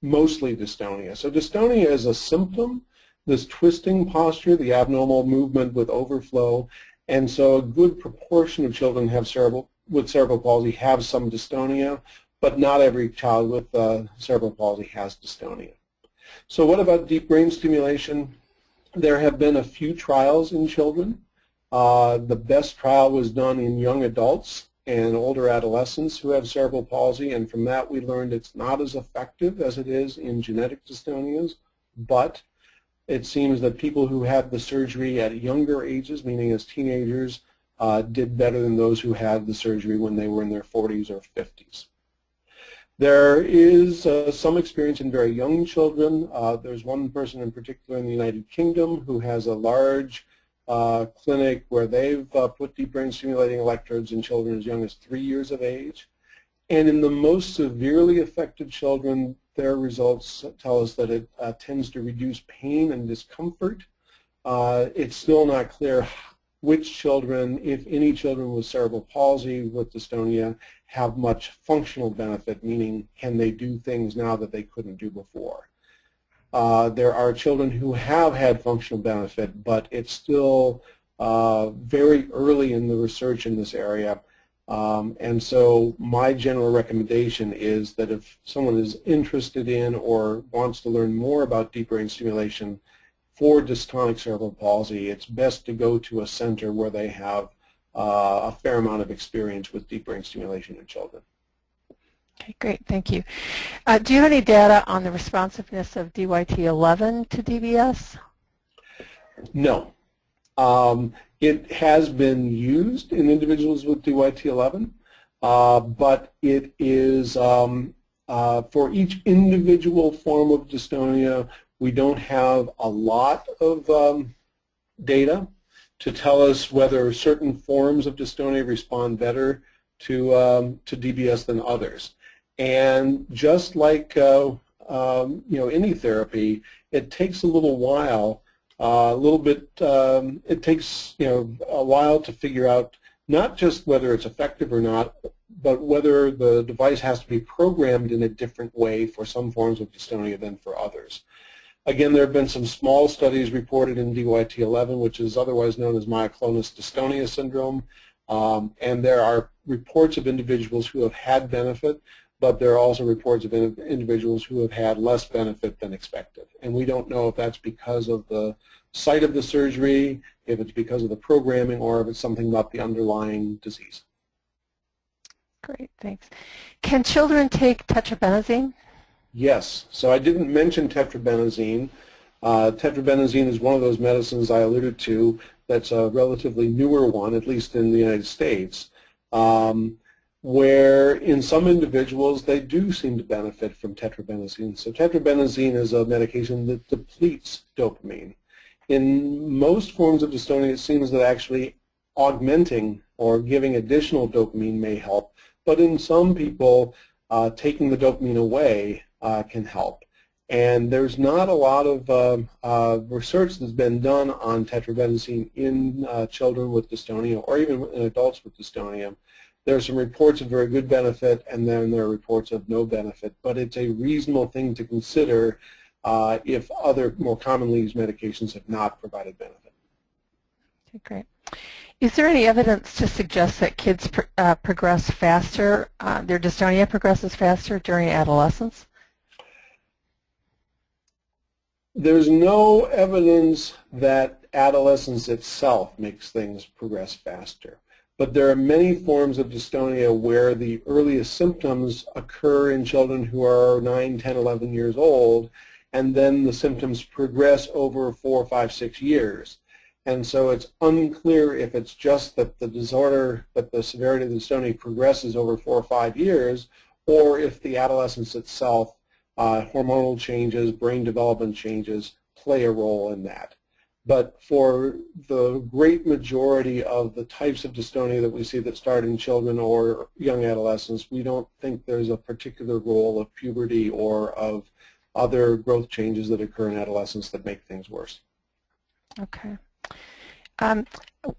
mostly dystonia. So dystonia is a symptom, this twisting posture, the abnormal movement with overflow. And so a good proportion of children with cerebral palsy have some dystonia, but not every child with cerebral palsy has dystonia. So what about deep brain stimulation? There have been a few trials in children. The best trial was done in young adults and older adolescents who have cerebral palsy, and from that we learned it's not as effective as it is in genetic dystonias, but it seems that people who had the surgery at younger ages, meaning as teenagers, did better than those who had the surgery when they were in their 40s or 50s. There is some experience in very young children. There's one person in particular in the United Kingdom who has a large clinic where they've put deep brain stimulating electrodes in children as young as 3 years of age. And in the most severely affected children, their results tell us that it tends to reduce pain and discomfort. It's still not clear which children, if any children with cerebral palsy with dystonia, have much functional benefit, meaning can they do things now that they couldn't do before. There are children who have had functional benefit, but it's still very early in the research in this area. And so my general recommendation is that if someone is interested in or wants to learn more about deep brain stimulation for dystonic cerebral palsy, it's best to go to a center where they have a fair amount of experience with deep brain stimulation in children. Okay, great, thank you. Do you have any data on the responsiveness of DYT11 to DBS? No. It has been used in individuals with DYT11, but it is for each individual form of dystonia, we don't have a lot of data to tell us whether certain forms of dystonia respond better to DBS than others. And just like any therapy, it takes a little while. It takes a while to figure out not just whether it's effective or not, but whether the device has to be programmed in a different way for some forms of dystonia than for others. Again, there have been some small studies reported in DYT11, which is otherwise known as myoclonus dystonia syndrome, and there are reports of individuals who have had benefit, but there are also reports of individuals who have had less benefit than expected. And we don't know if that's because of the site of the surgery, if it's because of the programming, or if it's something about the underlying disease. Great, thanks. Can children take tetrabenazine? Yes. So I didn't mention tetrabenazine. Tetrabenazine is one of those medicines I alluded to that's a relatively newer one, at least in the United States. Where in some individuals they do seem to benefit from tetrabenazine. So tetrabenazine is a medication that depletes dopamine. In most forms of dystonia, it seems that actually augmenting or giving additional dopamine may help, but in some people, taking the dopamine away can help. And there's not a lot of research that's been done on tetrabenazine in children with dystonia or even in adults with dystonia. There are some reports of very good benefit, and then there are reports of no benefit. But it's a reasonable thing to consider if other more commonly used medications have not provided benefit. Okay, great. Is there any evidence to suggest that kids progress faster, their dystonia progresses faster during adolescence? There's no evidence that adolescence itself makes things progress faster. But there are many forms of dystonia where the earliest symptoms occur in children who are 9, 10, 11 years old, and then the symptoms progress over 4, 5, 6 years. And so it's unclear if it's just that the disorder, that the severity of the dystonia progresses over 4 or 5 years, or if the adolescence itself, hormonal changes, brain development changes, play a role in that. But for the great majority of the types of dystonia that we see that start in children or young adolescents, we don't think there's a particular role of puberty or of other growth changes that occur in adolescence that make things worse. Okay.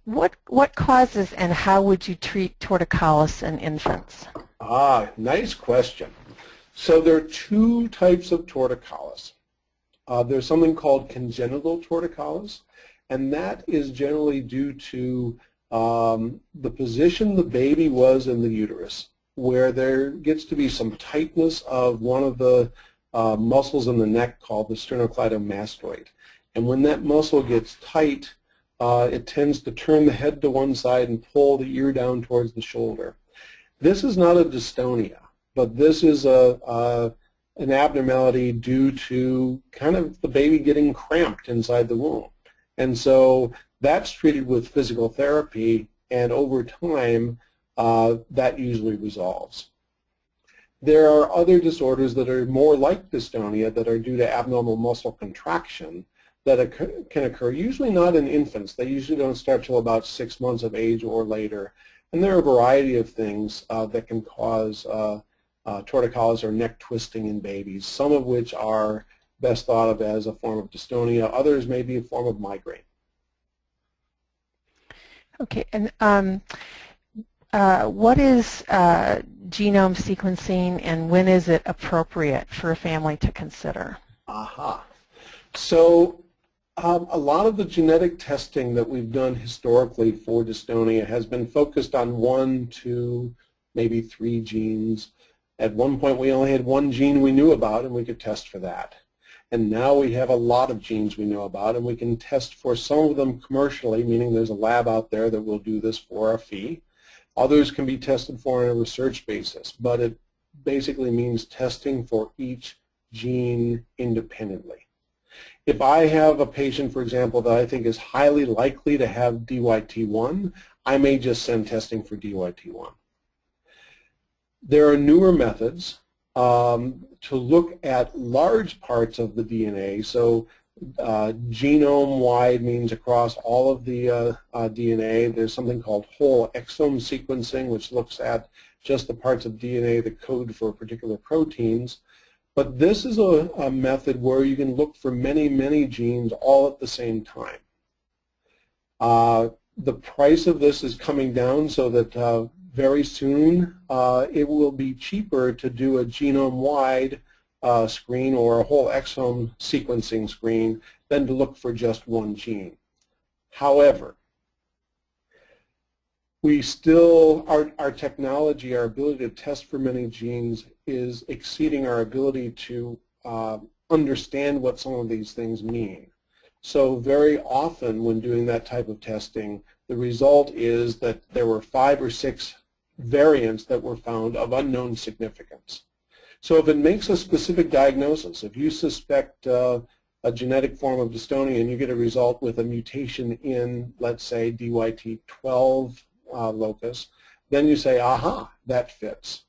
What causes and how would you treat torticollis in infants? Ah, nice question. So there are two types of torticollis. There's something called congenital torticollis, and that is generally due to the position the baby was in the uterus, where there gets to be some tightness of one of the muscles in the neck called the sternocleidomastoid. And when that muscle gets tight, it tends to turn the head to one side and pull the ear down towards the shoulder. This is not a dystonia, but this is an abnormality due to kind of the baby getting cramped inside the womb. And so that's treated with physical therapy, and over time that usually resolves. There are other disorders that are more like dystonia that are due to abnormal muscle contraction that can occur, usually not in infants. They usually don't start till about 6 months of age or later. And there are a variety of things that can cause torticollis or neck twisting in babies, some of which are best thought of as a form of dystonia. Others may be a form of migraine. Okay, and what is genome sequencing, and when is it appropriate for a family to consider? Aha. So a lot of the genetic testing that we've done historically for dystonia has been focused on 1, 2, maybe 3 genes. At one point, we only had one gene we knew about, and we could test for that. And now we have a lot of genes we know about, and we can test for some of them commercially, meaning there's a lab out there that will do this for a fee. Others can be tested for on a research basis, but it basically means testing for each gene independently. If I have a patient, for example, that I think is highly likely to have DYT1, I may just send testing for DYT1. There are newer methods to look at large parts of the DNA. So genome-wide means across all of the DNA. There's something called whole exome sequencing, which looks at just the parts of DNA that code for particular proteins. But this is a method where you can look for many, many genes all at the same time. The price of this is coming down so that very soon it will be cheaper to do a genome-wide screen or a whole exome sequencing screen than to look for just one gene. However, we still, our technology, our ability to test for many genes is exceeding our ability to understand what some of these things mean. So very often when doing that type of testing, the result is that there were 5 or 6 variants that were found of unknown significance. So if it makes a specific diagnosis, if you suspect a genetic form of dystonia and you get a result with a mutation in, let's say, DYT12 locus, then you say, aha, that fits.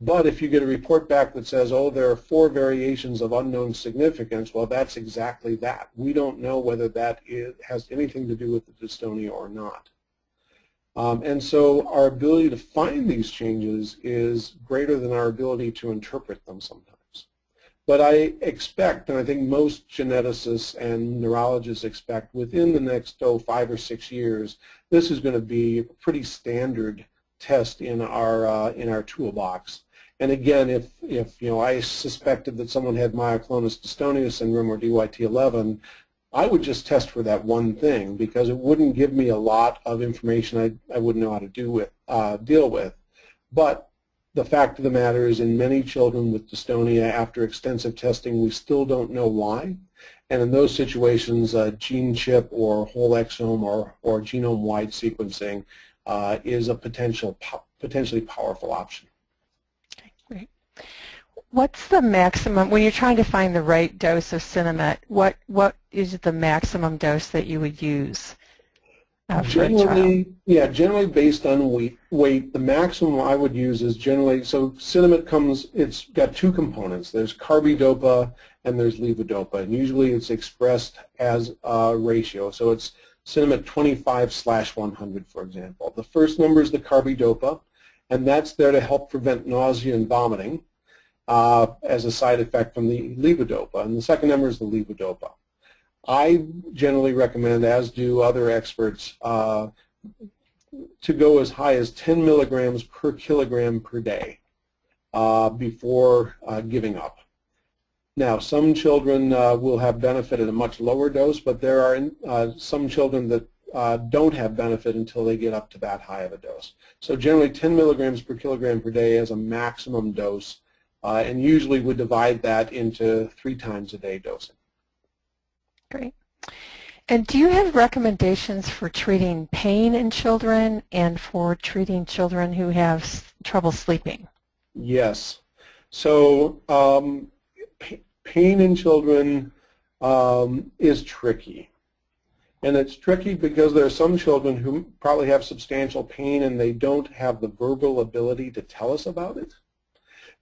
But if you get a report back that says, oh, there are 4 variations of unknown significance, well, that's exactly that. We don't know whether that has anything to do with the dystonia or not. And so our ability to find these changes is greater than our ability to interpret them sometimes. But I expect, and I think most geneticists and neurologists expect, within the next, 5 or 6 years, this is going to be a pretty standard test in our toolbox. And again, if you know, I suspected that someone had myoclonus dystonia syndrome or DYT11, I would just test for that one thing because it wouldn't give me a lot of information I wouldn't know how to deal with. But the fact of the matter is, in many children with dystonia, after extensive testing, we still don't know why. And in those situations, gene chip or whole exome or genome-wide sequencing is a potentially powerful option. Okay, great. What's the maximum, when you're trying to find the right dose of Sinemet, what is the maximum dose that you would use for a trial? Yeah, generally based on weight, the maximum I would use is generally, so Sinemet comes, it's got 2 components. There's carbidopa and there's levodopa, and usually it's expressed as a ratio. So it's Sinemet 25/100, for example. The first number is the carbidopa, and that's there to help prevent nausea and vomiting as a side effect from the levodopa. And the second number is the levodopa. I generally recommend, as do other experts, to go as high as 10 milligrams per kilogram per day before giving up. Now, some children will have benefit at a much lower dose, but there are some children that don't have benefit until they get up to that high of a dose. So generally 10 milligrams per kilogram per day is a maximum dose, and usually we divide that into 3 times a day dosing. Great. And do you have recommendations for treating pain in children and for treating children who have trouble sleeping? Yes. So pain in children is tricky. And it's tricky because there are some children who probably have substantial pain and they don't have the verbal ability to tell us about it.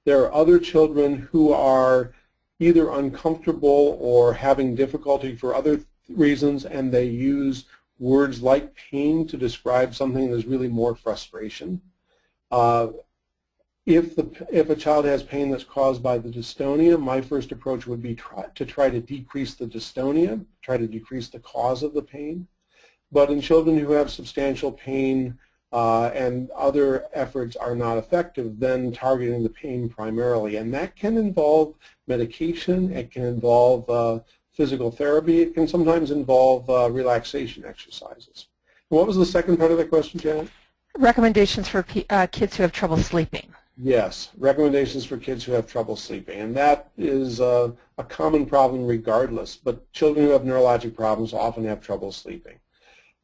There are other children who are either uncomfortable or having difficulty for other reasons, and they use words like pain to describe something that's really more frustration. If a child has pain that's caused by the dystonia, my first approach would be to try to decrease the dystonia, try to decrease the cause of the pain. But in children who have substantial pain and other efforts are not effective, then targeting the pain primarily. And that can involve medication, it can involve physical therapy, it can sometimes involve relaxation exercises. And what was the second part of the question, Janet? Recommendations for kids who have trouble sleeping. Yes, recommendations for kids who have trouble sleeping. And that is a common problem regardless, but children who have neurologic problems often have trouble sleeping.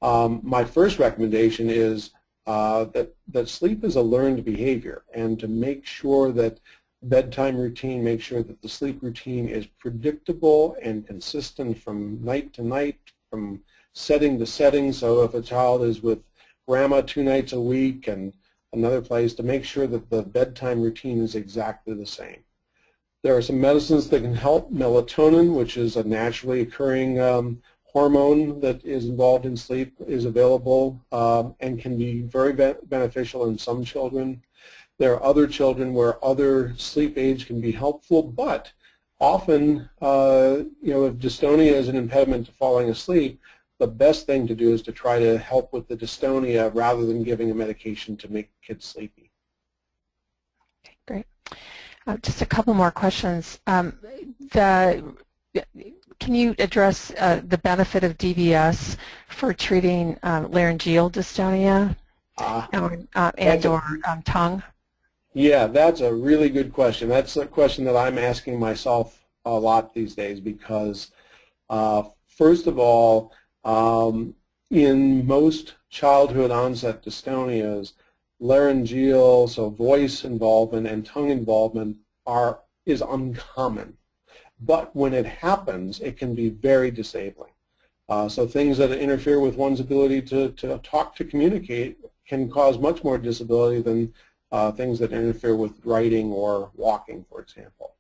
My first recommendation is that sleep is a learned behavior, and to make sure that bedtime routine, make sure that the sleep routine is predictable and consistent from night to night, from setting to setting. So if a child is with grandma 2 nights a week and another place, to make sure that the bedtime routine is exactly the same. There are some medicines that can help. Melatonin, which is a naturally occurring hormone that is involved in sleep, is available and can be very beneficial in some children. There are other children where other sleep aids can be helpful, but often, if dystonia is an impediment to falling asleep, the best thing to do is to try to help with the dystonia rather than giving a medication to make kids sleepy. Okay, great. Just a couple more questions. Can you address the benefit of DBS for treating laryngeal dystonia and or tongue? Yeah, that's a really good question. That's a question that I'm asking myself a lot these days because, first of all, in most childhood onset dystonias, laryngeal, so voice involvement and tongue involvement, is uncommon. But when it happens, it can be very disabling. So things that interfere with one's ability to talk, to communicate, can cause much more disability than things that interfere with writing or walking, for example.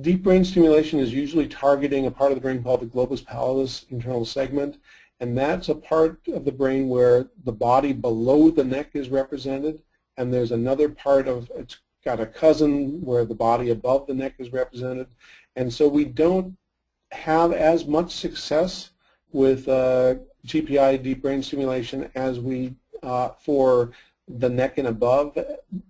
Deep brain stimulation is usually targeting a part of the brain called the globus pallidus internal segment, and that's a part of the brain where the body below the neck is represented, and there's another part of, it's got a cousin where the body above the neck is represented, and so we don't have as much success with GPI deep brain stimulation as we for the neck and above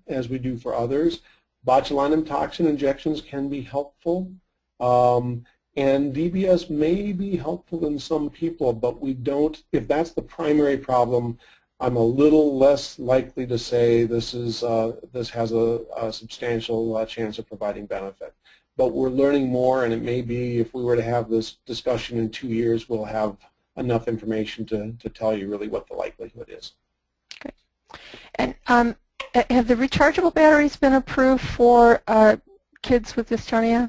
as we do for others. Botulinum toxin injections can be helpful, and DBS may be helpful in some people, but we don't, if that's the primary problem, I'm a little less likely to say this is this has a substantial chance of providing benefit. But we're learning more, and it may be if we were to have this discussion in 2 years, we'll have enough information to tell you really what the likelihood is. Okay. And have the rechargeable batteries been approved for kids with dystonia?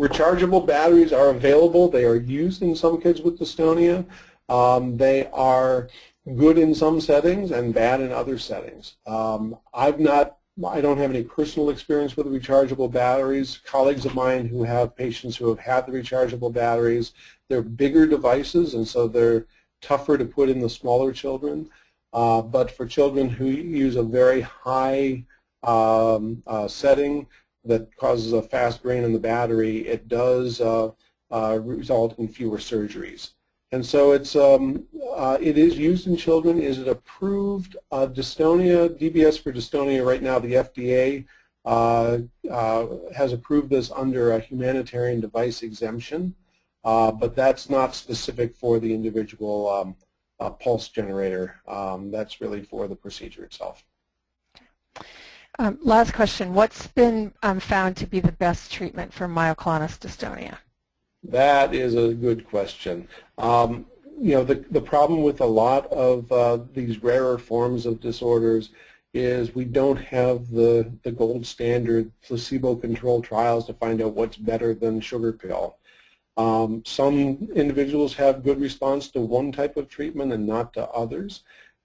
Rechargeable batteries are available. They are used in some kids with dystonia. They are good in some settings and bad in other settings. I don't have any personal experience with rechargeable batteries. Colleagues of mine who have patients who have had the rechargeable batteries, they're bigger devices, and so they're tougher to put in the smaller children. But for children who use a very high setting that causes a fast drain in the battery, it does result in fewer surgeries. And so it's, it is used in children. Is it approved? Dystonia, DBS for dystonia right now, the FDA has approved this under a humanitarian device exemption, but that's not specific for the individual pulse generator. That's really for the procedure itself. Last question. What's been found to be the best treatment for myoclonus dystonia? That is a good question. The problem with a lot of these rarer forms of disorders is we don't have the gold standard placebo-controlled trials to find out what's better than sugar pill. Some individuals have good response to one type of treatment and not to others.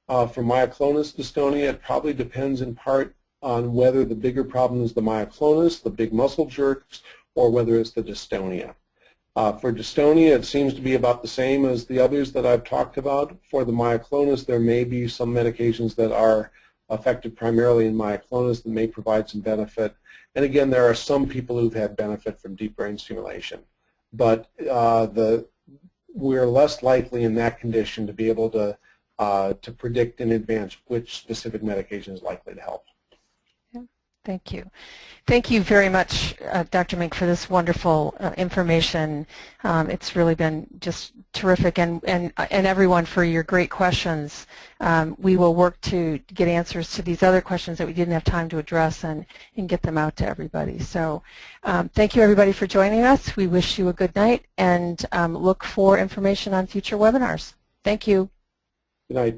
For myoclonus dystonia, it probably depends in part on whether the bigger problem is the myoclonus, the big muscle jerks, or whether it's the dystonia. For dystonia, it seems to be about the same as the others that I've talked about. For the myoclonus, there may be some medications that are affected primarily in myoclonus that may provide some benefit. And again, there are some people who've had benefit from deep brain stimulation. But we're less likely in that condition to be able to predict in advance which specific medication is likely to help. Yeah. Thank you. Thank you very much, Dr. Mink, for this wonderful information. It's really been just terrific, and everyone for your great questions. We will work to get answers to these other questions that we didn't have time to address and get them out to everybody. So thank you, everybody, for joining us. We wish you a good night, and look for information on future webinars. Thank you. Good night.